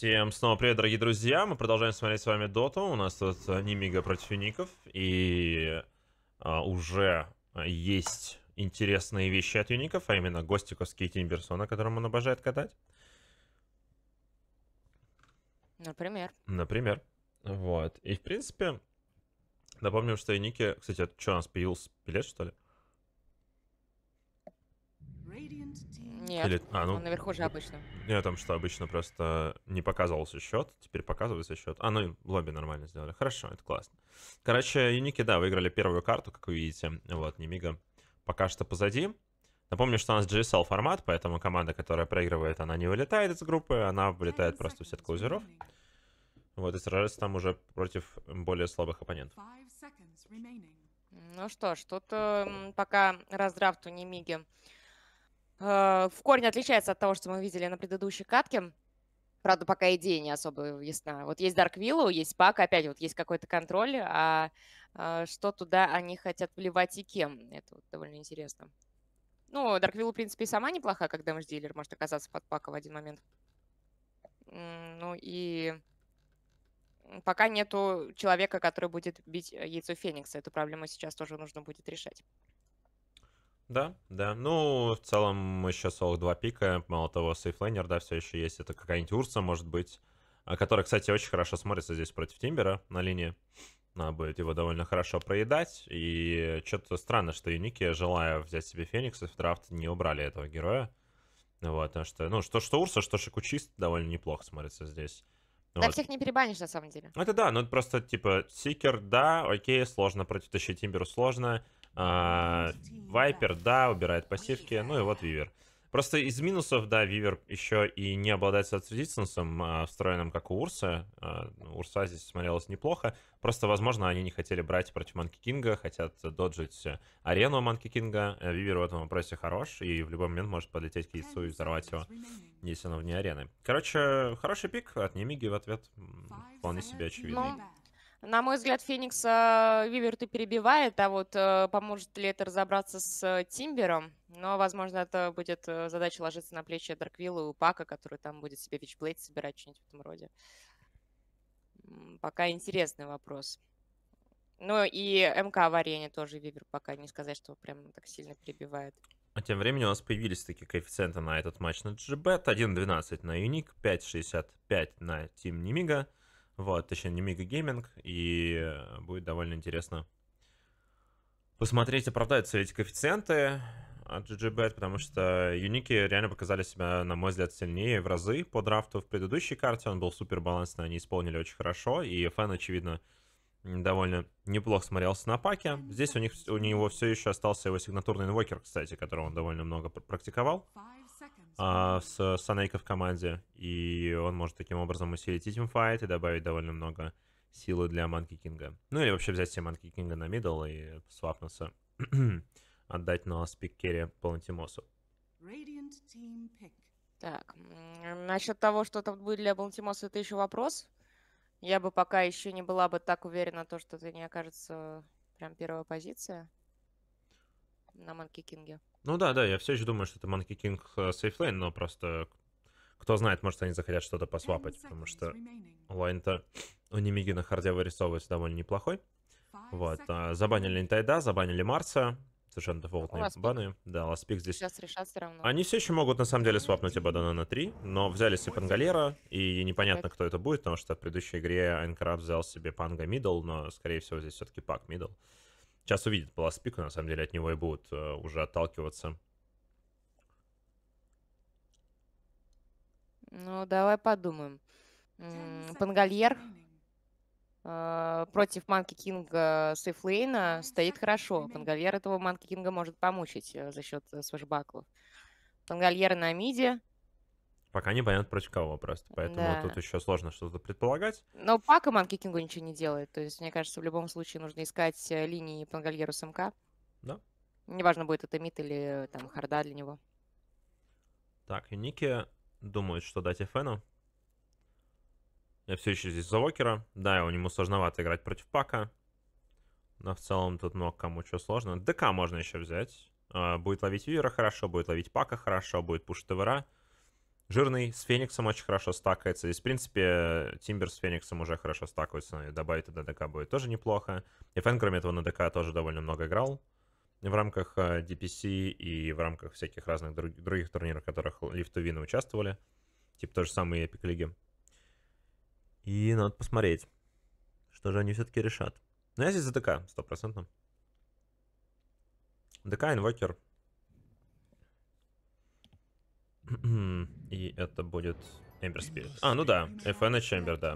Всем снова привет, дорогие друзья. Мы продолжаем смотреть с вами доту. У нас тут Немига против Юников. И уже есть интересные вещи от Юников, а именно гостиковский Тимберсона, которым он обожает катать. Например. Например. Вот. И в принципе, напомним, что Юники... Кстати, это что, у нас появился билет, что ли? Нет, или... он наверху же обычно. Нет, там что обычно просто не показывался счет, теперь показывается счет. А, ну лобби нормально сделали. Хорошо, это классно. Короче, Юники, да, выиграли первую карту, как вы видите. Вот, Немига пока что позади. Напомню, что у нас GSL формат, поэтому команда, которая проигрывает, она не вылетает из группы, она вылетает просто в сет клоузеров. Вот, и сражается там уже против более слабых оппонентов. Ну что ж, тут пока раздрафт у Немиги в корне отличается от того, что мы видели на предыдущей катке. Правда, пока идея не особо ясна. Вот есть Dark Willow, есть Пак, опять вот есть какой-то контроль, а что туда они хотят вливать и кем? Это вот довольно интересно. Ну, Dark Willow, в принципе, и сама неплоха, как дэмэдж-дилер, может оказаться под Пака в один момент. Ну и пока нету человека, который будет бить яйцо Феникса. Эту проблему сейчас тоже нужно будет решать. Да, да. Ну, в целом, мы сейчас 42 пика. Мало того, сейфлейнер, да, все еще есть. Это какая-нибудь Урса, может быть. Которая, кстати, очень хорошо смотрится здесь против Тимбера на линии. Надо будет его довольно хорошо проедать. И что-то странно, что Юники, желая взять себе Феникса, в драфт не убрали этого героя. Вот, потому что, ну, что Урса, что Шикучист довольно неплохо смотрится здесь. Да, вот. Всех не перебанишь, на самом деле. Это да, ну, это просто, типа, Сикер, да, окей, сложно против тащить Тимберу, сложно. Вайпер, да, убирает пассивки. Ну и вот Вивер. Просто из минусов, да, Вивер еще и не обладает соцрезистенсом, встроенным как у Урса. Урса здесь смотрелось неплохо. Просто, возможно, они не хотели брать против Манки Кинга, хотят доджить арену Манки Кинга. Вивер в этом вопросе хорош и в любой момент может подлететь к яйцу и взорвать его, если оно вне арены. Короче, хороший пик от Немиги в ответ. Вполне себе очевидный. На мой взгляд, Феникс Виверт и перебивает, а вот поможет ли это разобраться с Тимбером. Но, возможно, это будет задача ложиться на плечи Дарквилла и Упака, который там будет себе Вичблейд собирать, что-нибудь в этом роде. Пока интересный вопрос. Ну и МК в арене тоже Вивер пока не сказать, что прям так сильно перебивает. А тем временем у нас появились такие коэффициенты на этот матч на GBet. 1.12 на Юник, 5.65 на Тим Немига. Вот, точнее, Немига Гейминг, и будет довольно интересно посмотреть, оправдаются эти коэффициенты от GGBet, потому что Юники реально показали себя, на мой взгляд, сильнее в разы по драфту в предыдущей карте. Он был супер балансный, они исполнили очень хорошо, и Фэн, очевидно, довольно неплохо смотрелся на Паке. Здесь у него все еще остался его сигнатурный инвокер, кстати, которого он довольно много практиковал с Санейко в команде, и он может таким образом усилить и тимфайт, и добавить довольно много силы для Манки Кинга. Ну или вообще взять себе Манки Кинга на мидл и свапнуться, отдать на спик-керри Палантимосу. Так, насчет того, что там будет для Палантимоса, это еще вопрос. Я бы пока еще не была бы так уверена, то, что это не окажется прям первая позиция на Манки Кинге. Ну да, я все еще думаю, что это Манки Кинг сейфлейн, но просто кто знает, может они захотят что-то посвапать, потому что лайн-то у Немиги на харде вырисовывается довольно неплохой. Вот, забанили Интайда, забанили Марса, совершенно дефолтные баны. Да, Ласпик здесь. Сейчас решат все равно. Они все еще могут на самом деле свапнуть Абадона на 3, но взяли себе Пангалера, и непонятно, кто это будет, потому что в предыдущей игре Айнкраб взял себе Панга мидл, но скорее всего здесь все-таки Пак мидл. Сейчас увидит Ласпику, на самом деле, от него и будут уже отталкиваться. Ну, давай подумаем. Пангольер против Манки Кинга сейфлейна стоит хорошо. Пангольер этого Манки Кинга может помучить за счет свэшбаклов. Пангольер на миде. Пока не понятно, против кого просто. Поэтому да, тут еще сложно что-то предполагать. Но Пака Манки Кингу ничего не делает. То есть, мне кажется, в любом случае нужно искать линии Пангольеру с МК. Да. Неважно, будет это мид или там харда для него. Так, Юники думают, что дать Эфену. Я все еще здесь за Вокера. Да, его ему сложновато играть против Пака. Но в целом тут много кому что сложно. ДК можно еще взять. Будет ловить Вивера хорошо, будет ловить Пака хорошо, будет пуш ТВРа. Жирный с Фениксом очень хорошо стакается. Здесь, в принципе, Тимбер с Фениксом уже хорошо стакаются. Добавить это ДК будет тоже неплохо. И Фэн, кроме этого, на ДК тоже довольно много играл. В рамках DPC и в рамках всяких разных других турниров, в которых Live to Win участвовали. Типа тоже самые Epic лиги. И надо посмотреть, что же они все-таки решат. Но я здесь за ДК, 100%. ДК, Инвокер. И это будет Эмбер Спирит. А, ну да, FN и Чембер, да,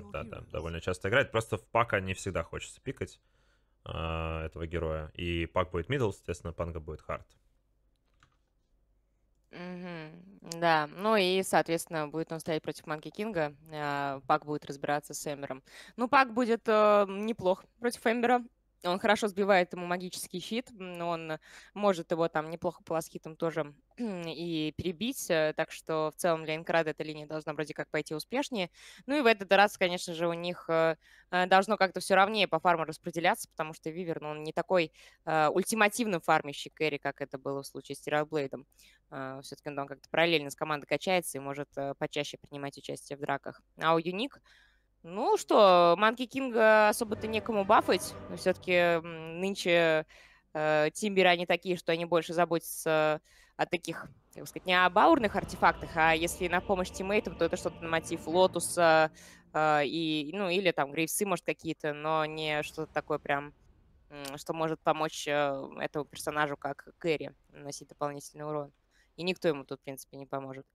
довольно часто играет. Просто в пака не всегда хочется пикать этого героя. И пак будет мидл, естественно, панга будет хард. Да, ну и, соответственно, будет он стоять против Манки Кинга. Пак будет разбираться с Эмбером. Ну, пак будет неплох против Эмбера. Он хорошо сбивает ему магический щит, но он может его там неплохо полосхитом тоже и перебить, так что в целом для Инкрада эта линия должна вроде как пойти успешнее. Ну и в этот раз, конечно же, у них должно как-то все равнее по фарму распределяться, потому что Виверн, ну, он не такой ультимативный фармящий кэрри, как это было в случае с Террорблейдом. Все-таки он как-то параллельно с командой качается и может почаще принимать участие в драках. А у Юник... Ну что, Манки Кинга особо-то некому бафать, но все-таки нынче Тимберы, они такие, что они больше заботятся о таких, как сказать, не о баурных артефактах, а если на помощь тиммейтам, то это что-то на мотив Лотуса, и, ну или там Грейвсы, может, какие-то, но не что-то такое прям, что может помочь этому персонажу, как кэрри, наносить дополнительный урон. И никто ему тут, в принципе, не поможет.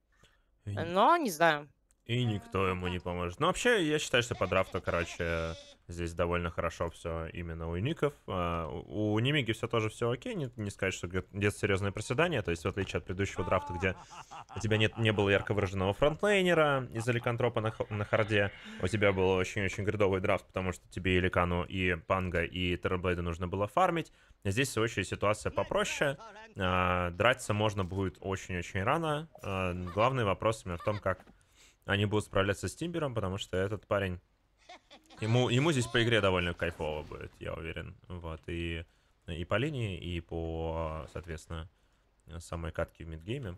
Но, не знаю... И никто ему не поможет. Но вообще, я считаю, что по драфту, короче, здесь довольно хорошо все именно у Юников. У Нимиги все тоже все окей. Не сказать, что где-то серьезное проседание. То есть, в отличие от предыдущего драфта, где у тебя не было ярко выраженного фронтлейнера из Эликантропа на харде, у тебя был очень-очень гридовый драфт, потому что тебе и Ликану, и Панга, и Террорблейда нужно было фармить. Здесь, в свою очередь, ситуация попроще. Драться можно будет очень-очень рано. Главный вопрос именно в том, как они будут справляться с Тимбером, потому что этот парень... Ему здесь по игре довольно кайфово будет, я уверен. Вот, и по линии, и по, соответственно, самой катке в мидгейме.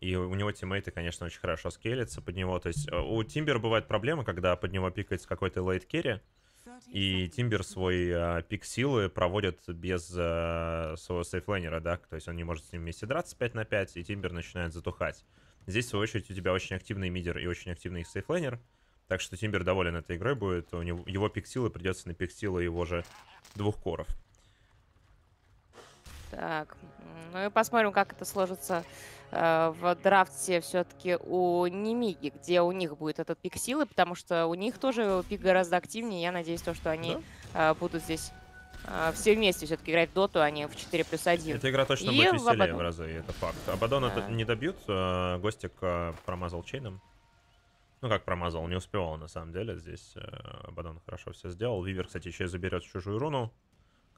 И у него тиммейты, конечно, очень хорошо скейлятся под него. То есть у Тимбера бывает проблема, когда под него пикается какой-то лейт-керри, и Тимбер свой пик силы проводит без своего сейфлейнера, да? То есть он не может с ним вместе драться 5 на 5, и Тимбер начинает затухать. Здесь, в свою очередь, у тебя очень активный мидер и очень активный сейфлейнер. Так что Тимбер доволен этой игрой будет. У него, его пик силы придется на пик силы его же двух коров. Так, ну и посмотрим, как это сложится в драфте все-таки у Немиги, где у них будет этот пик силы, потому что у них тоже пик гораздо активнее. Я надеюсь, то, что они будут здесь все вместе все-таки играть в доту, а не в 4+1. Эта игра точно будет веселее в разы, это факт. Абадона не добьют, Гостик промазал чейном. Ну как промазал, не успевал на самом деле. Здесь Абадон хорошо все сделал. Вивер, кстати, еще и заберет чужую руну.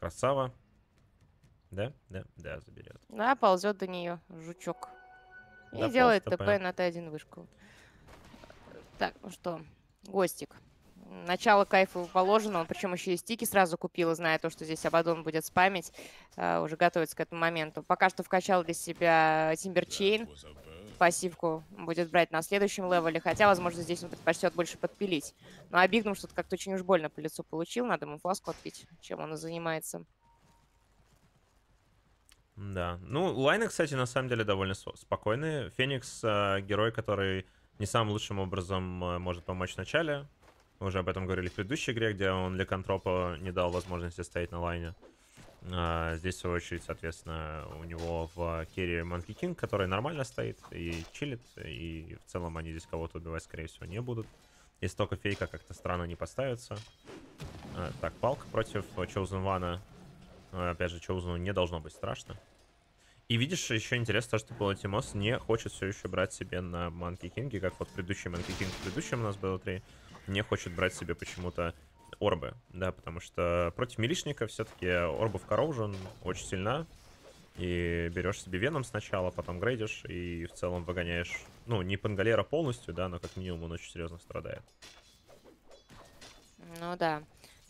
Красава. Да, заберет. Да, ползет до нее жучок. И да, делает ТП на Т1 вышку. Так, ну что, Гостик. Начало кайфа положено, он причем еще и стики сразу купил, зная то, что здесь Абадон будет спамить, уже готовится к этому моменту. Пока что вкачал для себя Тимберчейн, пассивку будет брать на следующем левеле, хотя, возможно, здесь он предпочтет больше подпилить. Но Абигнум что-то как-то очень уж больно по лицу получил, надо ему фласку отпить, чем он и занимается. Да, ну лайны, кстати, на самом деле довольно спокойные. Феникс герой, который не самым лучшим образом может помочь в начале. Мы уже об этом говорили в предыдущей игре, где он Ликантропа не дал возможности стоять на лайне. Здесь, в свою очередь, соответственно, у него в керри Манки Кинг, который нормально стоит и чилит. И в целом они здесь кого-то убивать, скорее всего, не будут. Если только Фейка как-то странно не поставится. Так, Палка против Chosen One. Опять же, Chosen не должно быть страшно. И видишь, еще интересно то, что Полотимос не хочет все еще брать себе на Манки Кинге, как вот предыдущий Манки Кинг, в предыдущем у нас было 3. Не хочет брать себе почему-то орбы, да, потому что против милишника все-таки орбов коррозион очень сильна, и берешь себе веном сначала, потом грейдишь, и в целом выгоняешь, ну, не Пангалера полностью, да, но как минимум он очень серьезно страдает. Ну да,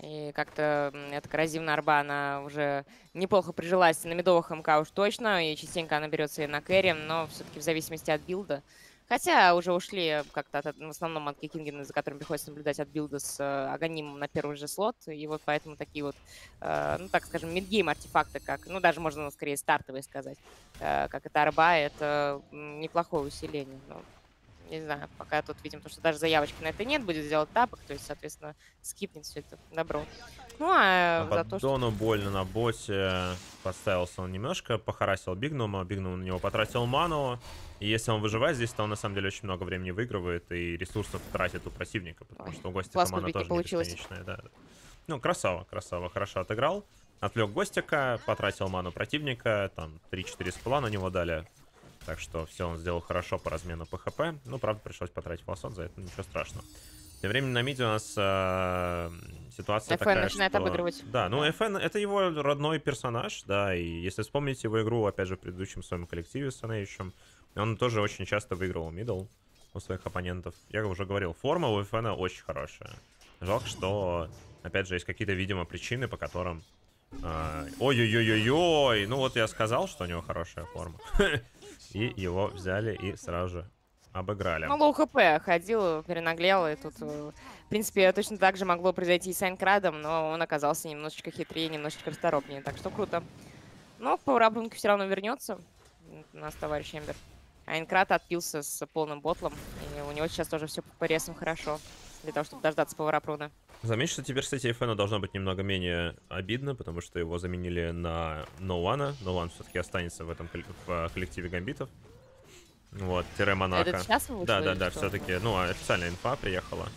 и как-то эта коррозивная орба, она уже неплохо прижилась на медовых МК уж точно, и частенько она берется и на кэрри, но все-таки в зависимости от билда. Хотя уже ушли как-то в основном Monkey King, за которым приходится наблюдать от билда с Аганимом на первый же слот. И вот поэтому такие вот, ну так скажем, мидгейм артефакты, как, ну даже можно скорее стартовые сказать, как это Арба, это неплохое усиление. Но, не знаю, пока тут видим, то, что даже заявочки на это нет, будет сделать тапок, то есть, соответственно, скипнет все это добро. Ну а за то, что... больно на боссе подставился он немножко, похарасил Бигнума, Бигнум на него потратил ману. И если он выживает здесь, то он на самом деле очень много времени выигрывает и ресурсов тратит у противника, потому что у гостя мана тоже бесконечная. Да. Ну, красава, красава, хорошо отыграл. Отвлек гостика, потратил ману противника, там 3-4 спыла на него дали. Так что все он сделал хорошо по размену ПХП. Ну, правда, пришлось потратить фласон за это, ничего страшного. Тем временем на миде у нас ситуация FN такая, начинает что... обыгрывать. Да, ну FN — это его родной персонаж, да, и если вспомнить его игру, опять же, в предыдущем своем коллективе с Annihilation, он тоже очень часто выигрывал мидл у своих оппонентов. Я уже говорил, форма у FN очень хорошая. Жалко, что, опять же, есть какие-то, видимо, причины, по которым... Ой-ой-ой-ой-ой! Ну вот я сказал, что у него хорошая форма. И его взяли и сразу же обыграли. Ну, лоу хп ходил, перенаглел, и тут, в принципе, точно так же могло произойти и с Айнкрадом, но он оказался немножечко хитрее, немножечко расторопнее, так что круто. Но в пауэрапунке все равно вернется у нас товарищ Эмбер. Айнкрад отпился с полным ботлом, и у него сейчас тоже все по ресам хорошо, для того, чтобы дождаться пауэрапруна. Замечу, что теперь, кстати, FN'у должно быть немного менее обидно, потому что его заменили на No1. No1 все-таки останется в этом коллективе гамбитов. Вот, тире Монако. Да, все-таки, ну, официальная инфа приехала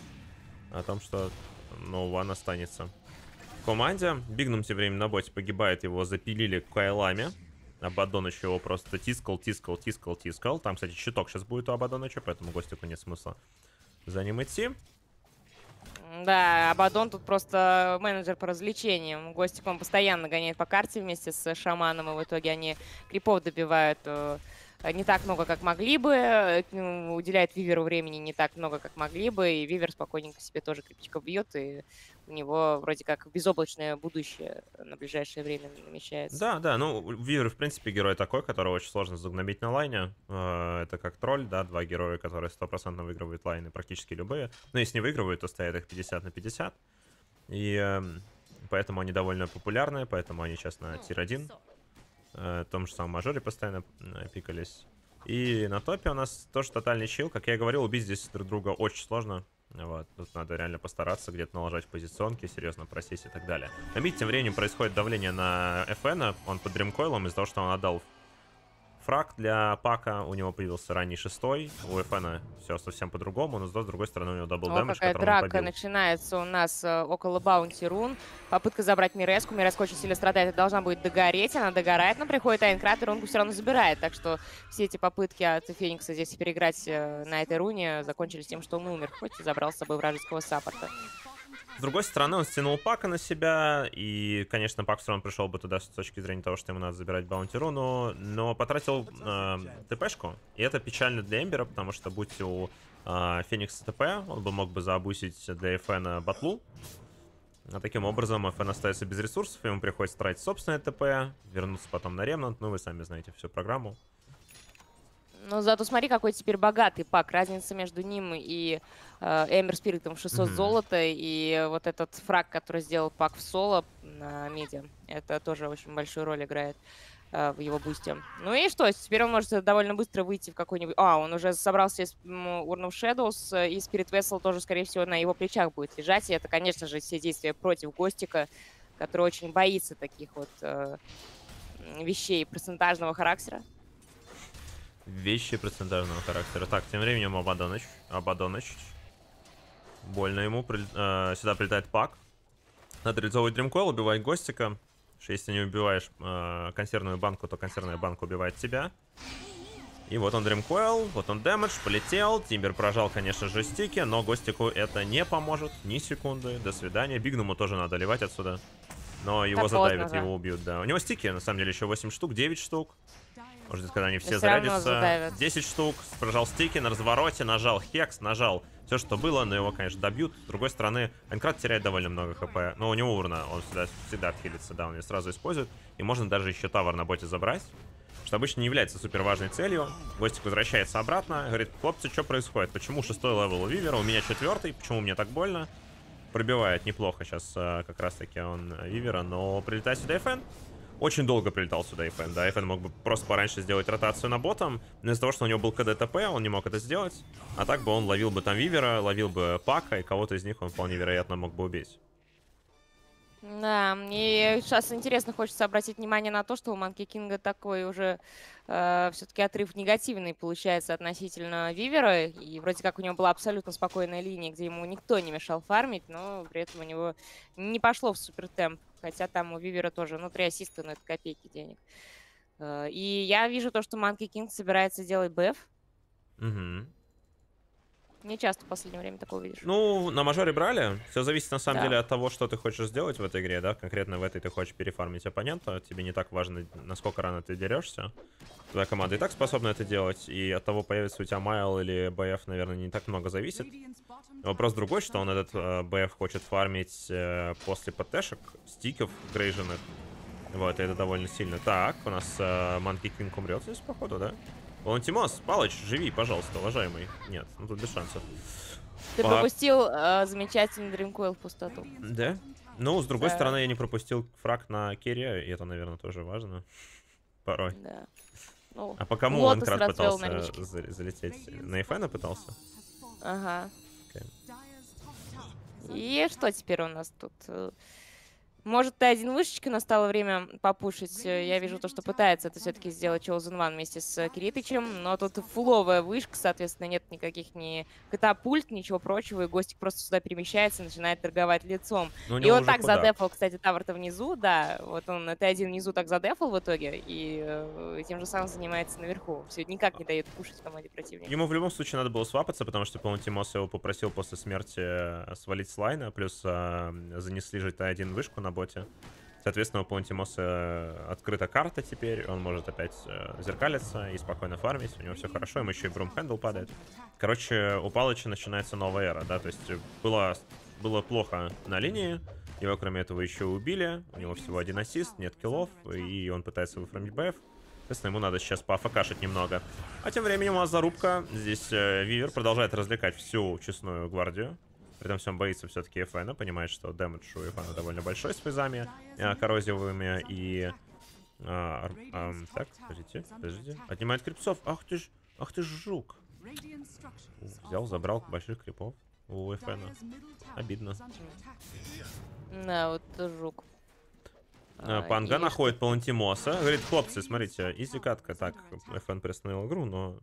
о том, что No1 останется в команде. Бигнум тем временем на боте погибает, его запилили кайлами. Абадоныч его просто тискал. Там, кстати, щиток сейчас будет у Абадоныча, поэтому гостику нет смысла за ним идти. Да, Абадон тут просто менеджер по развлечениям. Гостик он постоянно гоняет по карте вместе с шаманом, и в итоге они крипов добивают не так много, как могли бы, уделяет Виверу времени не так много, как могли бы, и Вивер спокойненько себе тоже крипчиков бьет, и у него вроде как безоблачное будущее на ближайшее время намечается. Да, ну Вивер в принципе герой такой, которого очень сложно загнобить на лайне, это как тролль, да, два героя, которые 100% выигрывают лайны, практически любые, но если не выигрывают, то стоят их 50 на 50, и поэтому они довольно популярны, поэтому они сейчас на тир-1. В том же самом мажоре постоянно пикались. И на топе у нас тоже тотальный чил. Как я и говорил, убить здесь друг друга очень сложно. Вот. Тут надо реально постараться, где-то налажать позиционки, серьезно просесть и так далее. На мид тем временем происходит давление на FN. Он под дримкойлом из-за того, что он отдал фраг для пака. У него появился ранний шестой. У FN все совсем по-другому. Но с другой стороны у него дабл дэмэдж, какая драка начинается у нас около Баунти Рун. Попытка забрать Миреску. Миреска очень сильно страдает и должна будет догореть. Она догорает, но приходит Айнкрат и Рунку все равно забирает. Так что все эти попытки от Феникса здесь переиграть на этой руне закончились тем, что он умер. Хоть и забрал с собой вражеского саппорта. С другой стороны, он стянул пака на себя, и, конечно, пак все равно пришел бы туда с точки зрения того, что ему надо забирать баунти-руну, но потратил ТПшку, и это печально для Эмбера, потому что будь у Феникса ТП, он бы мог бы заобусить для FN батлу, а таким образом FN остается без ресурсов, ему приходится тратить собственное ТП, вернуться потом на ремнант, ну вы сами знаете всю программу. Но зато смотри, какой теперь богатый пак. Разница между ним и Эмбер Спиритом 600 золота. И вот этот фраг, который сделал пак в соло на миде, это тоже очень большую роль играет в его бусте. Ну и что, теперь он может довольно быстро выйти в какой-нибудь... он уже собрался из Urn of Shadows, и Spirit Vessel тоже, скорее всего, на его плечах будет лежать. И это, конечно же, все действия против Гостика, который очень боится таких вот вещей процентажного характера. Вещи процентажного характера. Так, тем временем Абадоныч. Больно ему. Сюда прилетает пак. Надо реализовывать дримкойл, убивать гостика. Если не убиваешь консервную банку, то консервная банка убивает тебя. И вот он дримкойл, вот он дэмэдж, полетел. Тимбер прожал, конечно же, стики, но гостику это не поможет. Ни секунды. До свидания. Бигнуму тоже надо ливать отсюда. Но его так задавят, поздно, да. Его убьют, да. У него стики, на самом деле, еще 8 штук, 9 штук. Может быть, когда они все зарядятся. 10 штук, прожал стики, на развороте нажал хекс, нажал все, что было, но его, конечно, добьют. С другой стороны, Айнкрат теряет довольно много хп, но у него урна, он всегда отхилится, да, он ее сразу использует. И можно даже еще тавер на боте забрать, что обычно не является супер важной целью. Гостик возвращается обратно, говорит: хлопцы, что происходит? Почему 6-й левел у Вивера, у меня 4-й, почему мне так больно? Пробивает неплохо сейчас как раз-таки он Вивера, но прилетает сюда Эйфен. Очень долго прилетал сюда Эйфен, да, Эйфен мог бы просто пораньше сделать ротацию на ботом, но из-за того, что у него был КДТП, он не мог это сделать, а так бы он ловил бы там Вивера, ловил бы Пака, и кого-то из них он вполне вероятно мог бы убить. Да, и сейчас интересно, хочется обратить внимание на то, что у Манки Кинга такой уже все-таки отрыв негативный получается относительно Вивера. И вроде как у него была абсолютно спокойная линия, где ему никто не мешал фармить, но при этом у него не пошло в супертемп. Хотя там у Вивера тоже, ну, 3 ассиста, но это копейки денег. И я вижу то, что Манки Кинг собирается делать бэф. Угу. Не часто в последнее время такое видишь. Ну, на мажоре брали. Все зависит на самом деле от того, что ты хочешь сделать в этой игре, да. Конкретно в этой ты хочешь перефармить оппонента. Тебе не так важно, насколько рано ты дерешься. Твоя команда и так способна это делать. И от того, появится у тебя майл или БФ, наверное, не так много зависит. Вопрос другой, что он этот БФ хочет фармить после ПТшек, стиков грейженных. Вот, это довольно сильно. Так, у нас Манки Кинг умрет здесь, походу, да? Вон Тимос, Палыч, живи, пожалуйста, уважаемый. Нет, ну тут без шансов. Ты пропустил замечательный Dreamcoil в пустоту. Да? Ну, с другой стороны, я не пропустил фраг на керри, и это, наверное, тоже важно. Порой. Да. Ну, а по кому Ланкрат пытался залететь? На Эйфена пытался? Ага. Okay. И что теперь у нас тут? Может, Т1 вышечка, настало время попушить. Я вижу то, что пытается это все-таки сделать Chosen One вместе с Киритычем. Но тут фуловая вышка, соответственно, нет никаких ни катапульт, ничего прочего. И Гостик просто сюда перемещается, начинает торговать лицом. И вот так задефал, кстати, Тавр-то внизу, да. Вот он Т1 внизу так задефал в итоге. И тем же самым занимается наверху. Все никак не дает пушить команде противника. Ему в любом случае надо было свапаться, потому что, по-моему, Тимос его попросил после смерти свалить с лайна. Плюс занесли же Т1 вышку на боте. Соответственно, у Плантимоса открыта карта теперь, он может опять зеркалиться и спокойно фармить, у него все хорошо, ему еще и Брумхендл падает. Короче, у Палыча начинается новая эра, да, то есть было плохо на линии, его кроме этого еще убили, у него всего 1 ассист, нет киллов, и он пытается выфармить БФ. Соответственно, ему надо сейчас поафкашить немного. А тем временем у нас зарубка, здесь Вивер продолжает развлекать всю честную гвардию. При этом всем боится все-таки Эйфена, понимает, что дэмэдж у Эйфена довольно большой с фейзами коррозиевыми и... так, подождите. Отнимает крипцов. Ах ты ж жук. Взял, забрал больших крипов у Эйфена. Обидно. Да, вот жук. Панга находит Палантимоса. Говорит, хлопцы, смотрите, изи-катка. Так, Эйфен приостановил игру, но...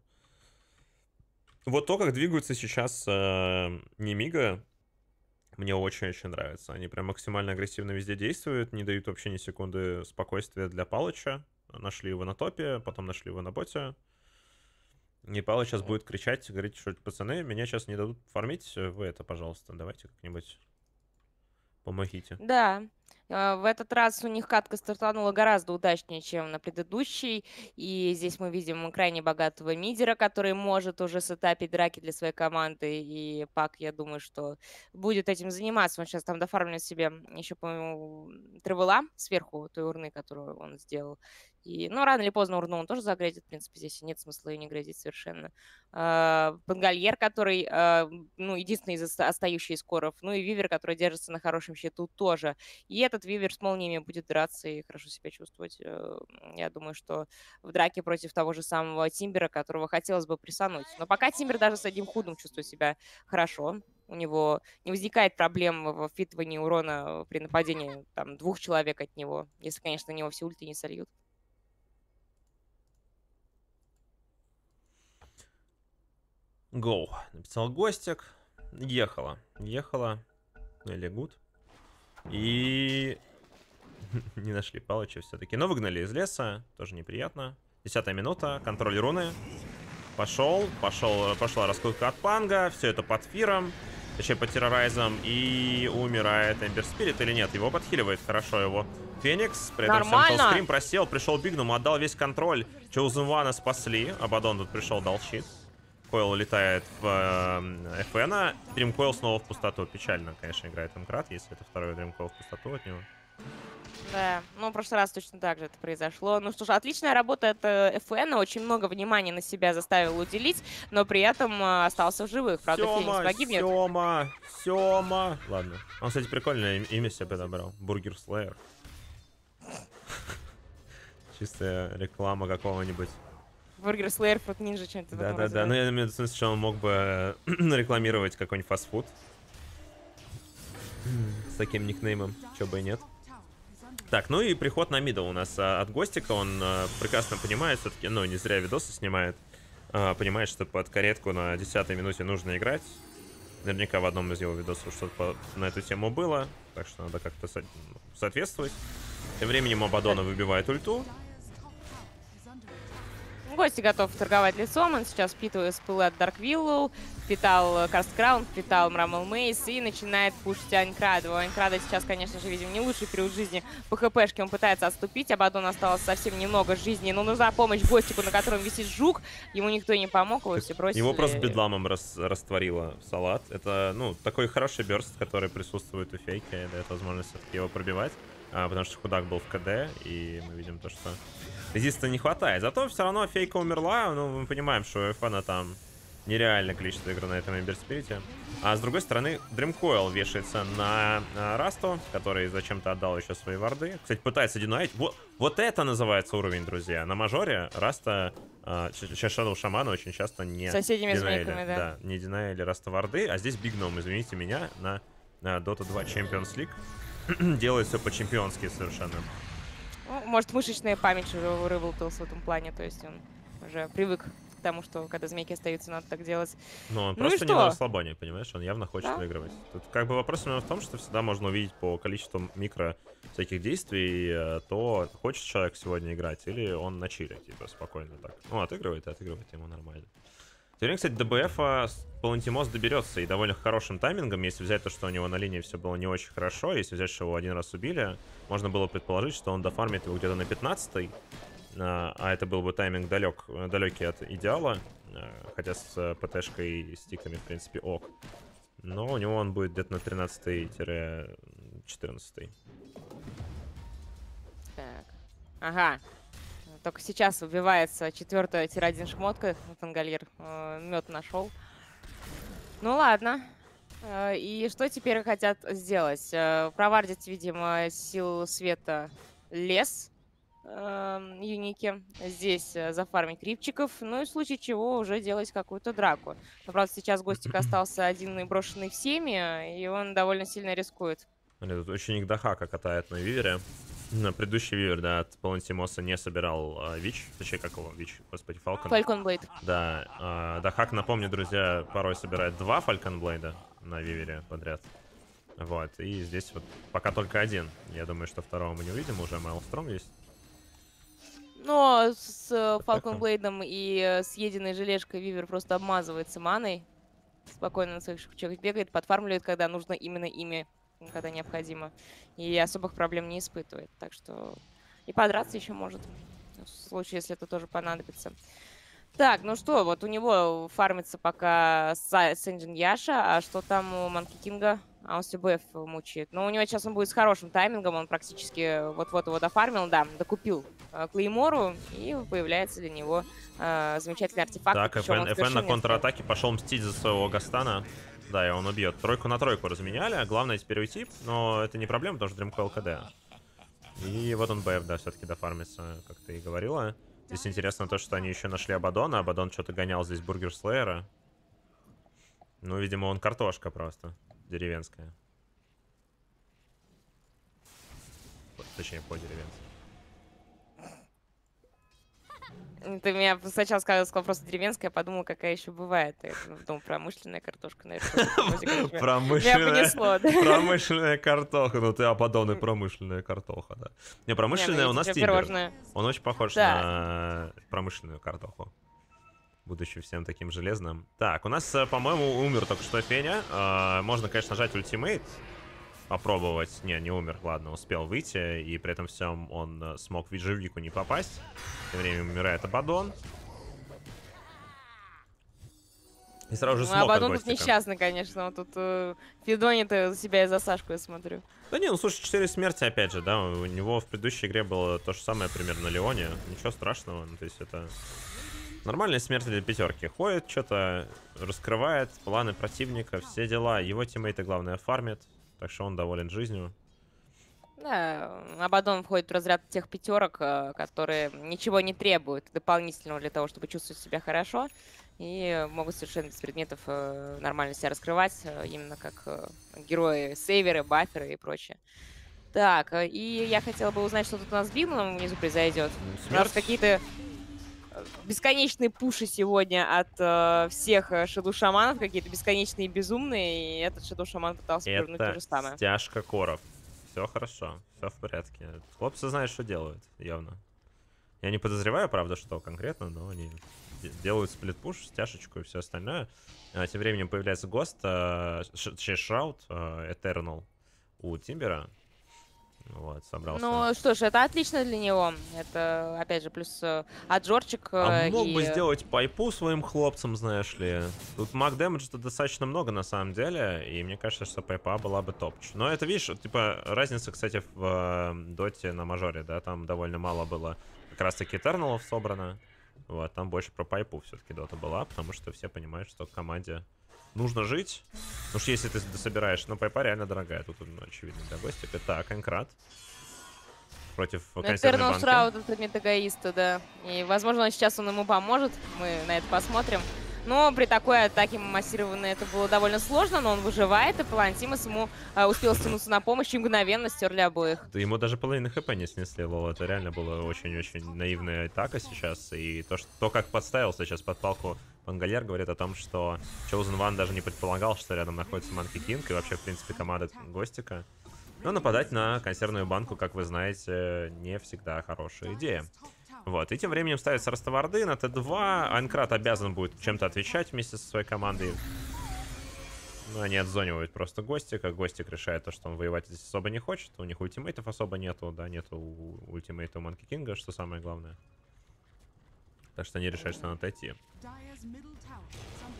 Вот то, как двигаются сейчас Немига, мне очень-очень нравится. Они прям максимально агрессивно везде действуют, не дают вообще ни секунды спокойствия для Палыча. Нашли его на топе, потом нашли его на боте. И Палыч сейчас будет кричать, говорить, что пацаны, меня сейчас не дадут фармить, вы это, пожалуйста, давайте как-нибудь помогите. Да. В этот раз у них катка стартанула гораздо удачнее, чем на предыдущей. И здесь мы видим крайне богатого мидера, который может уже сетапить драки для своей команды. И Пак, я думаю, что будет этим заниматься. Он сейчас там дофармлен себе еще, по-моему, тревела сверху той урны, которую он сделал. И, ну, рано или поздно урну он тоже загрядит. В принципе, здесь нет смысла ее не грядить совершенно. Пангольер, который, ну, единственный из остающих из коров. Ну и Вивер, который держится на хорошем счету тоже. И этот Вивер с молниями будет драться и хорошо себя чувствовать. Я думаю, что в драке против того же самого Тимбера, которого хотелось бы присануть. Но пока Тимбер даже с одним худом чувствует себя хорошо. У него не возникает проблем во впитывании урона при нападении там 2 человек от него. Если, конечно, на него все ульты не сольют. Go. Написал Гостик. Ехала. Ехала. Или гуд. И не нашли Палыча все-таки. Но выгнали из леса. Тоже неприятно. 10-я минута. Контроль руны. Пошла раскрутка от Панга. Все это под фиром. Точнее, под террорайзом. И умирает Эмбер Спирит или нет? Его подхиливает хорошо его Феникс. При этом Сэмпл-скрим просел. Пришел Бигнум, отдал весь контроль. Chosen One спасли. Абадон тут пришел, дал щит. Койл улетает в Эйфена. Dreamcoil снова в пустоту. Печально, конечно, играет Эмкрат, если это второй Dreamcoil в пустоту от него. Да, ну в прошлый раз точно так же это произошло. Ну что ж, отличная работа от FN, очень много внимания на себя заставил уделить, но при этом остался в живых. Правда, Феникс погибнет. Сёма. Ладно. Он, кстати, прикольное имя себе подобрал. Бургер Слэйер. Чистая реклама какого-нибудь. Бургер Слэйер, Фуд Нинджа, чем-то. Да. Ну, я имею в виду, что он мог бы рекламировать какой-нибудь фастфуд. С таким никнеймом, чё бы и нет. Так, ну и приход на мидл у нас от Гостика. Он прекрасно понимает, все-таки, ну, не зря видосы снимает. Понимает, что под каретку на 10-й минуте нужно играть. Наверняка в одном из его видосов что-то на эту тему было. Так что надо как-то соответствовать. Тем временем Абадона выбивает ульту. Гости готов торговать лицом. Он сейчас впитывает спылы от Dark Willow, впитал Карст Краун, впитал Мрамл Мейс и начинает пушить Айнкраду. У Айнкрада сейчас, конечно же, видим не лучший период жизни по хпшке. Он пытается отступить. Абадон осталось совсем немного жизни. Но нужна помощь Гостику, на котором висит жук. Ему никто не помог, его все бросили. Его просто бедламом растворило в салат. Это, ну, такой хороший берст, который присутствует у Фейки. Это дает возможность все-таки его пробивать. Потому что Худак был в КД, и мы видим то, что резиста не хватает. Зато все равно Фейка умерла, ну, мы понимаем, что у Фана там нереальное количество игр на этом Эмберспирите. А с другой стороны, Дримкойл вешается на Расту, который зачем-то отдал еще свои варды. Кстати, пытается динамить. Вот это называется уровень, друзья. На мажоре Раста, сейчас Шадоу Шамана очень часто не динамили Раста варды. А здесь Бигном, извините меня, на Dota 2 Champions League. Делает все по-чемпионски совершенно. Ну, может, мышечная память уже выработалась в этом плане. То есть он уже привык к тому, что когда змейки остаются, надо так делать. Но он просто не на расслабоне, понимаешь? Он явно хочет выигрывать. Тут как бы вопрос именно в том, что всегда можно увидеть по количеству микро всяких действий, то хочет человек сегодня играть или он на чиле, типа, спокойно так. Ну, отыгрывает ему нормально. Теперь, кстати, ДБФа Палантимос доберется и довольно хорошим таймингом, если взять то, что у него на линии все было не очень хорошо, если взять, что его один раз убили, можно было предположить, что он дофармит его где-то на 15-й, а это был бы тайминг далекий от идеала, хотя с ПТшкой и стиками, в принципе, ок. Но у него он будет где-то на 13-14. Так, ага. Только сейчас убивается 4-1 шмотка. Тангальер мед нашел. Ну ладно. И что теперь хотят сделать? Провардить, видимо, силу света лес юники. Здесь зафармить крипчиков. Ну и в случае чего уже делать какую-то драку. Но, правда, сейчас Гостик остался один и брошенный всеми. И он довольно сильно рискует. Тут ученик Дахака катает на вивере. Предыдущий вивер, да, от Палантимоса не собирал Вич. Точнее, как его? Вич, господи, Falcon. Falcon Blade. Да, Дахак, напомню, друзья, порой собирает 2 Falcon Blade на вивере подряд. Вот, и здесь вот пока только один. Я думаю, что второго мы не увидим, уже Майлстром есть. Но с Falcon Blade и съеденной желешкой вивер просто обмазывается маной. Спокойно на своих шипчиках бегает, подфармливает, когда нужно именно ими. Когда необходимо. И особых проблем не испытывает. Так что и подраться еще может. В случае, если это тоже понадобится. Так, ну что, вот у него фармится пока Сэнджин Яша. А что там у Манки Кинга? А он все БФ мучает. Но у него сейчас он будет с хорошим таймингом. Он практически вот-вот его дофармил. Да, докупил Клеймору. И появляется для него замечательный артефакт. Так, FN на контратаке пошел мстить за своего Гастана. Да, и он убьет. 3 на 3 разменяли. А главное теперь уйти. Но это не проблема, потому что Дримкойл КД. И вот он БФ, да, все-таки дофармится, как ты и говорила. Здесь интересно то, что они еще нашли Абадона. Абадон что-то гонял здесь Бургер Слэйера. Ну, видимо, он картошка просто. Деревенская. Точнее, по-деревенски. Ты меня сначала сказал просто деревенская, я подумал, какая еще бывает. Я думал, промышленная картошка, наверное. Промышленная картоха. Ну ты Абадон и промышленная картоха, да. Не, промышленная у нас тимбер. Он очень похож на промышленную картоху. Будучи всем таким железным. Так, у нас, по-моему, умер только что Феня. Можно, конечно, нажать ультимейт. Попробовать. Не умер. Ладно, успел выйти. И при этом всем он смог в виджевику не попасть. Тем временем умирает Абадон. И сразу же смог отбросить. А потом тут несчастно, конечно. Он тут фидонит себя и за Сашку, я смотрю. Да не, ну слушай, 4 смерти опять же, да. У него в предыдущей игре было то же самое примерно на Леоне. Ничего страшного, ну то есть это... Нормальная смерть для пятерки. Ходит, что-то раскрывает, планы противника, все дела. Его тиммейты, главное, фармят. Так что он доволен жизнью. Да, Абадон входит в разряд тех пятерок, которые ничего не требуют дополнительного для того, чтобы чувствовать себя хорошо. И могут совершенно без предметов нормально себя раскрывать, именно как герои-сейверы, баферы и прочее. Так, и я хотела бы узнать, что тут у нас с Бимоном внизу произойдет. У нас какие-то... бесконечные пуши сегодня от всех шедоу-шаманов, какие-то бесконечные и безумные, и этот шедоу-шаман пытался вернуть то же самое. Это стяжка коров. Все хорошо, все в порядке. Хлопцы знают, что делают, явно. Я не подозреваю, правда, что конкретно, но они делают сплит-пуш, стяжечку и все остальное. Тем временем появляется Гост, Шраут, Eternal у Тимбера. Вот, собрался. Ну что ж, это отлично для него. Это, опять же, плюс отжорчик. А мог бы сделать пайпу своим хлопцам, знаешь ли. Тут маг дэмэджа-то достаточно много на самом деле. И мне кажется, что пайпа была бы топч. Но это, видишь, типа разница, кстати, в доте на мажоре, да. Там довольно мало было как раз-таки Этерналов собрано. Вот, там больше про пайпу все-таки дота была. Потому что все понимают, что команде нужно жить. Уж если ты собираешь. Но пайпа реально дорогая. Тут, ну, очевидно, для гостя. Так, Энкрат. Против консервной банки. Шраут предмет эгоиста, да. И, возможно, сейчас он ему поможет. Мы на это посмотрим. Но при такой атаке массированной это было довольно сложно. Но он выживает. И Палантимас ему успел стянуться на помощь. И мгновенно стерли обоих. Да ему даже половину хп не снесли, лол. Это реально была очень-очень наивная атака сейчас. И то, как подставился сейчас под палку Пангалер, говорит о том, что Chosen One даже не предполагал, что рядом находится Манки Кинг и вообще, в принципе, команда Гостика. Но нападать на консервную банку, как вы знаете, не всегда хорошая идея. Вот, и тем временем ставится Растоварды на Т2. Анкрат обязан будет чем-то отвечать вместе со своей командой. Но они отзонивают просто Гостика. Гостик решает то, что он воевать здесь особо не хочет. У них ультимейтов особо нету, да, нету ультимейта у Манки Кинга, что самое главное. Так что они решают, что надо отойти.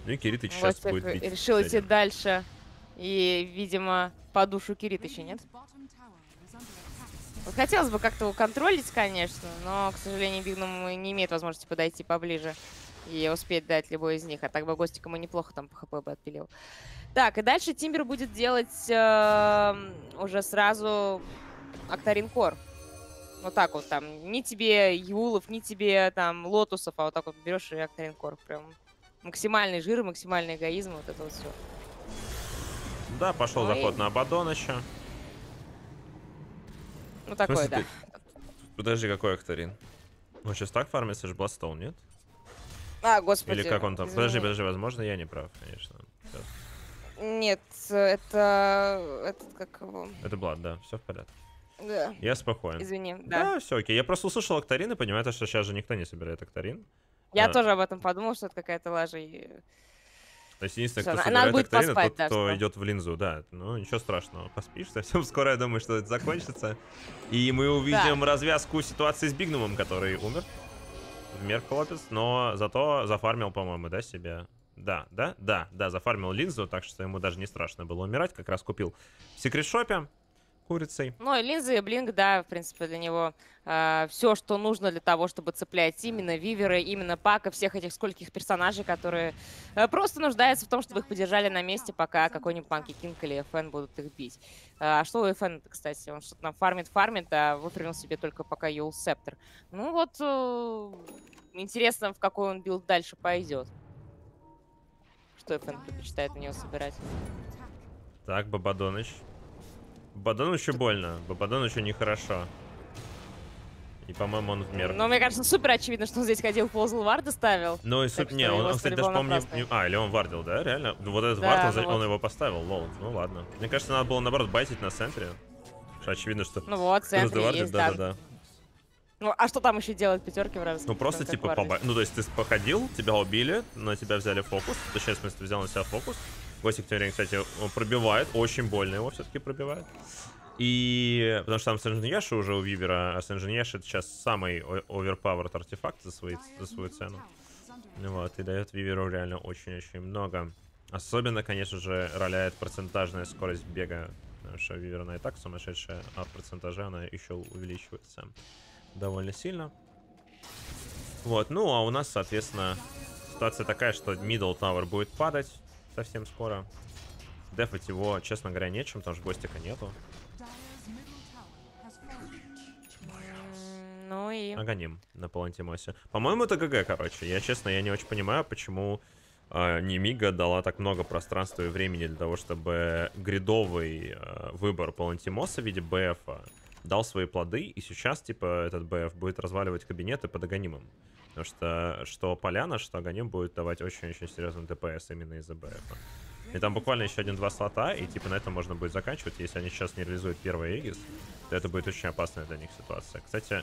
Ну и Киритыч сейчас будет бить. Решил идти дальше. И, видимо, по душу Киритыча, нет? Вот хотелось бы как-то его контролить, конечно, но, к сожалению, Бигнум не имеет возможности подойти поближе и успеть дать любой из них. А так бы Гостик ему неплохо там по хп бы отпилил. Так, и дальше Тимбер будет делать уже сразу Octarine Core. Вот так вот там, ни тебе Юлов, ни тебе там Лотусов, а вот так вот берешь и Octarine Core. Прям максимальный жир, максимальный эгоизм, вот это вот все. Да, пошел заход на Абадоныча. Ну такой, да. Подожди, какой Octarine? Он сейчас так фармится, это же Бластом, нет? А, господи. Или как он там? Извини. Подожди, возможно, я не прав, конечно. Сейчас. Нет, это как его? Это Блад, да, все в порядке. Да. Я спокоен. Извини, да. Да, все окей. Я просто услышал Octarine и понимаю, что сейчас же никто не собирает Octarine. Я тоже об этом подумал, что это какая-то лажа. То есть единственное, кто собирает Octarine, тот, кто идет в линзу, да. Ну, ничего страшного, поспишь совсем скоро, я думаю, что это закончится. И мы увидим развязку ситуации с Бигнумом, который умер. Вмер хлопец, но зато зафармил, по-моему, да, себя. Да, зафармил линзу, так что ему даже не страшно было умирать. Как раз купил в секрет-шопе. Курицей. Ну и линзы, и блинк, да, в принципе, для него все, что нужно для того, чтобы цеплять именно виверы, именно пака, всех этих скольких персонажей, которые просто нуждаются в том, чтобы их подержали на месте, пока какой-нибудь Манки Кинг или ФН будут их бить. А что у ФН, кстати, он что-то там фармит, а выпрямил себе только пока Юл Септер. Ну вот, интересно, в какой он билд дальше пойдет. Что ФН предпочитает на него собирать. Так, Бабадоныч. Бабадонычу больно, Бабадонычу нехорошо. И, по-моему, он вмер. Ну, мне кажется, супер очевидно, что он здесь ходил, ползал, варды ставил. Ну, и супер... Не, он, кстати, даже, по-моему, или он вардил, да? Реально? Вот этот да, вард, он его поставил, лол. Ну, ладно. Мне кажется, надо было, наоборот, байтить на центре. Очевидно, что... Ну, вот, центр есть, да. Ну, а что там еще делать пятерки вражеские? Ну, просто, типа, ну, то есть, ты походил, тебя убили, на тебя взяли фокус. Точнее, в смысле, взял на себя фокус. Гостик, тем временем, кстати, он пробивает. Очень больно его все-таки пробивает. И... Потому что там Сен-Женьяши уже у Вивера. А Сен-Женьяши это сейчас самый оверпауэрд артефакт за свою цену. Вот, и дает виверу реально очень-очень много. Особенно, конечно же, роляет процентажная скорость бега. Потому что вивер она и так сумасшедшая, а в процентаже она еще увеличивается довольно сильно. Вот, ну а у нас, соответственно, ситуация такая, что middle tower будет падать совсем скоро. Дефать его, честно говоря, нечем, потому что гостика нету. Ну и... Аганим на Палантимосе. По-моему, это ГГ, короче. Я, честно, я не очень понимаю, почему Немига дала так много пространства и времени для того, чтобы гридовый выбор Палантимоса в виде БФа дал свои плоды. И сейчас, типа, этот БФ будет разваливать кабинеты под Аганимом. Потому что что Поляна, что Аганим будет давать очень-очень серьезный ДПС именно из-за БФа. И там буквально еще 1-2 слота, и типа на этом можно будет заканчивать. Если они сейчас не реализуют первый Эгис, то это будет очень опасная для них ситуация. Кстати,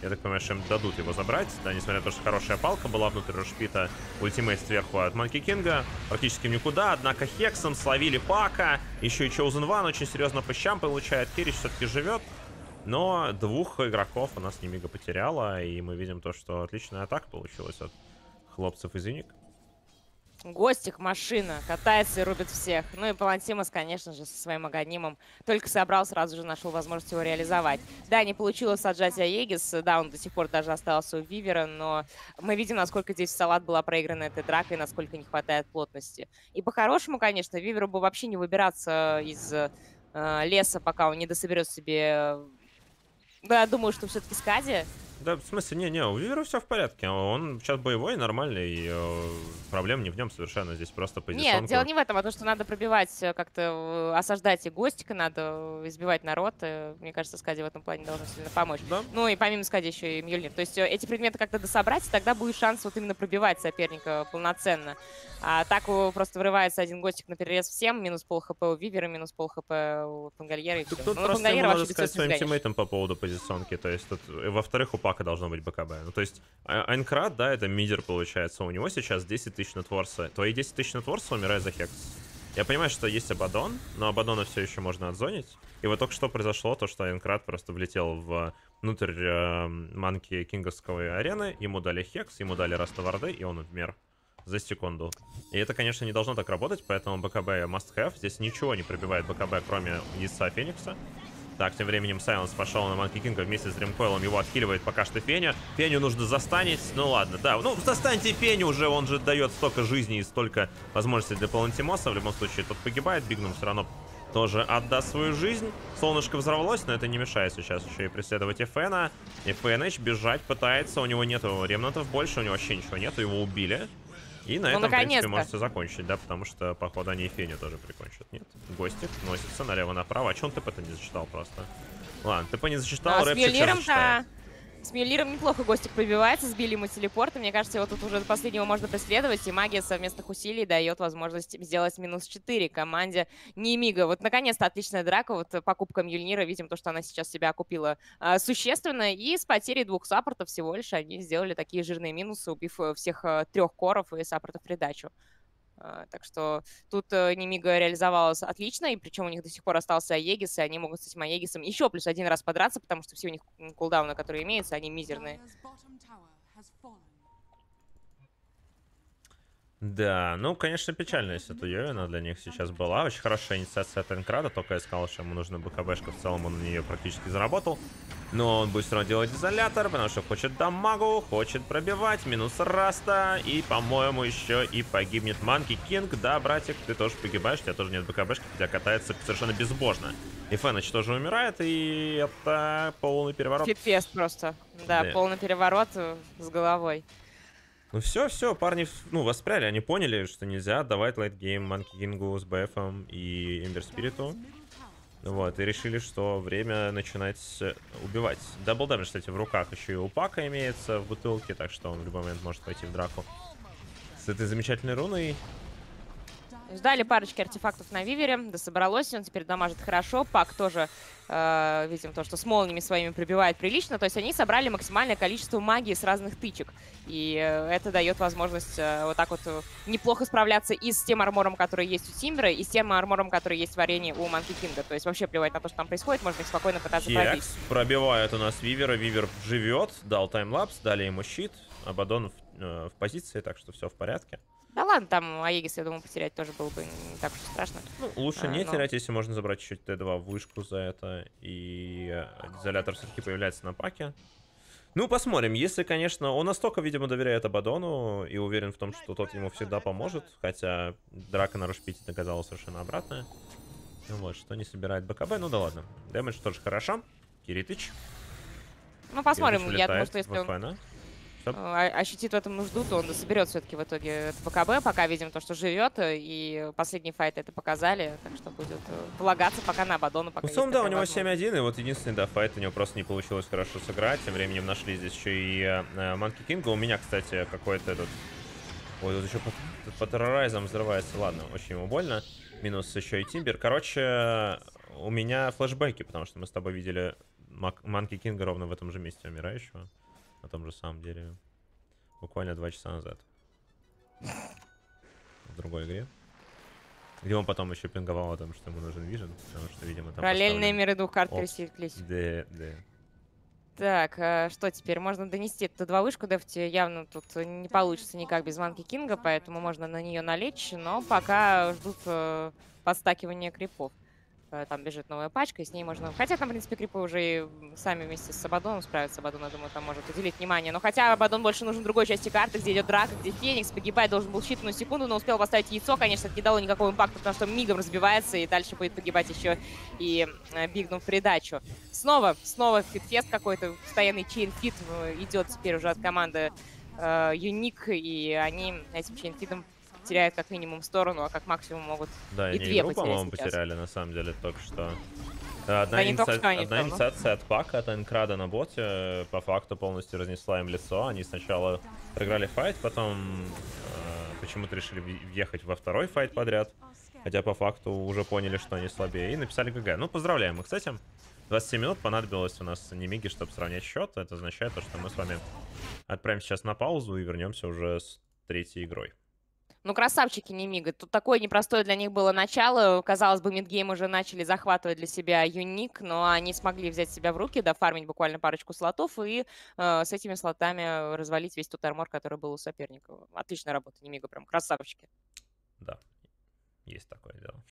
я так понимаю, что им дадут его забрать. Да, несмотря на то, что хорошая палка была внутрь Рушпита. Ультимейт сверху от Манки Кинга. Практически никуда. Однако Хексом словили Пака. Еще и Chosen One очень серьезно по щам получает. Кирич все-таки живет. Но двух игроков у нас Немига потеряла. И мы видим то, что отличная атака получилась от хлопцев из Юник. Гостик, машина, катается и рубит всех. Ну и Палантимос, конечно же, со своим Аганимом только собрал, сразу же нашел возможность его реализовать. Да, не получилось отжатие Егис, да, он до сих пор даже остался у Вивера, но мы видим, насколько здесь в салат была проиграна эта драка и насколько не хватает плотности. И по-хорошему, конечно, Виверу бы вообще не выбираться из леса, пока он не дособерет себе... Да, я думаю, что все-таки Скади... Да, в смысле, не, у Вивера все в порядке. Он сейчас боевой, нормальный, и проблем не в нем совершенно. Здесь просто позиционка. Нет, дело не в этом, а то, что надо пробивать, как-то осаждать и гостика, надо избивать народ. И, мне кажется, Скади в этом плане должен сильно помочь. Да. Ну и помимо Скади еще и Мьёльнир. То есть эти предметы как-то дособрать, и тогда будет шанс вот именно пробивать соперника полноценно. А так просто вырывается один гостик на перерез всем, минус пол хп у Вивера, минус пол хп у Пангольера. Тут просто ему надо сказать своим тиммейтам по поводу позиционки. То есть тут, во-вторых, у Пака должно быть БКБ. Ну, то есть Айнкрат, да, это мидер получается. У него сейчас 10 тысяч на Творса. Твои 10 тысяч на Творса умирают за Хекс. Я понимаю, что есть Абадон, но Абадона все еще можно отзонить. И вот только что произошло то, что Айнкрат просто влетел внутрь Манки Кинговской арены. Ему дали Хекс, ему дали Раста Варды, и он умер за секунду. И это, конечно, не должно так работать, поэтому БКБ must have. Здесь ничего не пробивает БКБ, кроме яйца Феникса. Так, тем временем Сайленс пошел на Манки Кинга вместе с Дримкойлом. Его отхиливает пока что Феню. Феню нужно застанить. Ну ладно, да. Ну, застаньте Феню уже. Он же дает столько жизни и столько возможностей для Палантимоса. В любом случае, тот погибает. Бигнум все равно тоже отдаст свою жизнь. Солнышко взорвалось, но это не мешает сейчас еще и преследовать Эфена. Эфеныч бежать пытается. У него нету ремнантов больше. У него вообще ничего нету. Его убили. И на этом, в принципе, можете закончить, да, потому что, походу, они и Феню тоже прикончат. Нет, гостик носится налево-направо. А чё он ТП-то не зачитал просто? Ладно, ТП не зачитал, Рэпчик сейчас зачитает. С Мьёльниром неплохо гостик пробивается, сбили ему телепорт. И мне кажется, его тут уже до последнего можно преследовать. И магия совместных усилий дает возможность сделать минус 4 команде Немига. Вот, наконец-то, отличная драка. Вот покупка Мьёльнира, видим то, что она сейчас себя окупила существенно. И с потерей двух саппортов всего лишь они сделали такие жирные минусы, убив всех трех коров и саппортов в придачу. Так что тут Немига реализовалась отлично, и причем у них до сих пор остался Аегис, и они могут с этим Аегисом еще плюс один раз подраться, потому что все у них кулдауны, которые имеются, они мизерные. Да, ну, конечно, печально, если это Йовина для них сейчас была. Очень хорошая инициация от Энкрада, только я сказал, что ему нужна БКБшка, в целом он на нее практически заработал. Но он будет все равно делать изолятор, потому что хочет дамагу, хочет пробивать, минус Раста. И, по-моему, еще и погибнет Манки Кинг. Да, братик, ты тоже погибаешь, у тебя тоже нет БКБшки, тебя катается совершенно безбожно. И Феныч тоже умирает, и это полный переворот. Фитфест просто, да, yeah. Полный переворот с головой. Ну все, парни, ну, воспряли, они поняли, что нельзя отдавать лейтгейм Манки Кингу с БФом и Эмбер Спириту. Вот, и решили, что время начинать убивать. Дабл дамидж, кстати, в руках еще и у Пака имеется в бутылке, так что он в любой момент может пойти в драку с этой замечательной руной. Ждали парочки артефактов на Вивере, да собралось, он теперь дамажит хорошо. Пак тоже, видим то, что с молниями своими пробивает прилично. То есть они собрали максимальное количество магии с разных тычек. И это дает возможность вот так вот неплохо справляться и с тем армором, который есть у Тимбера, и с тем армором, который есть в арене у Манки Кинга. То есть вообще плевать на то, что там происходит, можно их спокойно пытаться пробить. Пробивает у нас Вивера, Вивер живет, дал таймлапс, дали ему щит. Абадон в позиции, так что все в порядке. Да ладно, там Аегис, я думаю, потерять тоже было бы не так уж страшно. Ну, лучше не терять, если можно забрать чуть-чуть Т2 вышку за это. И дизолятор все-таки появляется на паке. Ну, посмотрим. Если, конечно, он настолько, видимо, доверяет Абадону и уверен в том, что тот ему всегда поможет. Хотя драка на Рушпите доказала совершенно обратное. Вот, что не собирает БКБ. Ну да ладно. Дэмэдж тоже хорошо. Киритыч. Ну, посмотрим. Киритыч, я думаю, что если он ощутит в этом нужду, то он соберет все-таки в итоге это БКБ. Пока видим то, что живет. И последние файты это показали. Так что будет полагаться пока на Абадону. Пока Усом, да, у него 7-1. И вот единственный, да, файт у него просто не получилось хорошо сыграть. Тем временем нашли здесь еще и Манки Кинга. У меня, кстати, какой-то этот... Ой, тут еще по террорайзам взрывается. Ладно, очень ему больно. Минус еще и Тимбер. Короче, у меня флешбеки, потому что мы с тобой видели Манки Кинга ровно в этом же месте умирающего. На том же самом деле. Буквально 2 часа назад. В другой игре. Где он потом еще пинговал о том, что ему нужен вижен. Потому что, видимо, там параллельные миры двух карт пересеклись. Да. Так, что теперь? Можно донести эту Т2 вышку. Дефти явно тут не получится никак без Манки Кинга, поэтому можно на нее налечь. Но пока ждут подстакивания крипов. Там бежит новая пачка, и с ней можно... Хотя там, в принципе, крипы уже и сами вместе с Абадоном справятся. Абадон, я думаю, там может уделить внимание. Но хотя Абадон больше нужен другой части карты, где идет драка, где Феникс. Погибать должен был в считанную секунду, но успел поставить яйцо. Конечно, это не дало никакого импакта, потому что мигом разбивается, и дальше будет погибать еще и Бигнум в придачу. Снова фитфест какой-то, постоянный чейнфит идет теперь уже от команды Юник, и они этим чейнфитом теряют как минимум сторону, а как максимум могут да, и две игру, по-моему, потеряли на самом деле только что. Одна инициация от пака, от Энкрада на боте, по факту полностью разнесла им лицо. Они сначала проиграли файт, потом почему-то решили въехать во второй файт подряд. Хотя по факту уже поняли, что они слабее. И написали ГГ. Ну, поздравляем их с этим. 27 минут понадобилось у нас Немиги, чтобы сравнять счет. Это означает, что мы с вами отправимся сейчас на паузу и вернемся уже с третьей игрой. Ну, красавчики Немига. Тут такое непростое для них было начало. Казалось бы, мидгейм уже начали захватывать для себя Юник, но они смогли взять себя в руки, дофармить буквально парочку слотов и с этими слотами развалить весь тот армор, который был у соперника. Отличная работа, Немига, прям красавчики. Да, есть такое дело.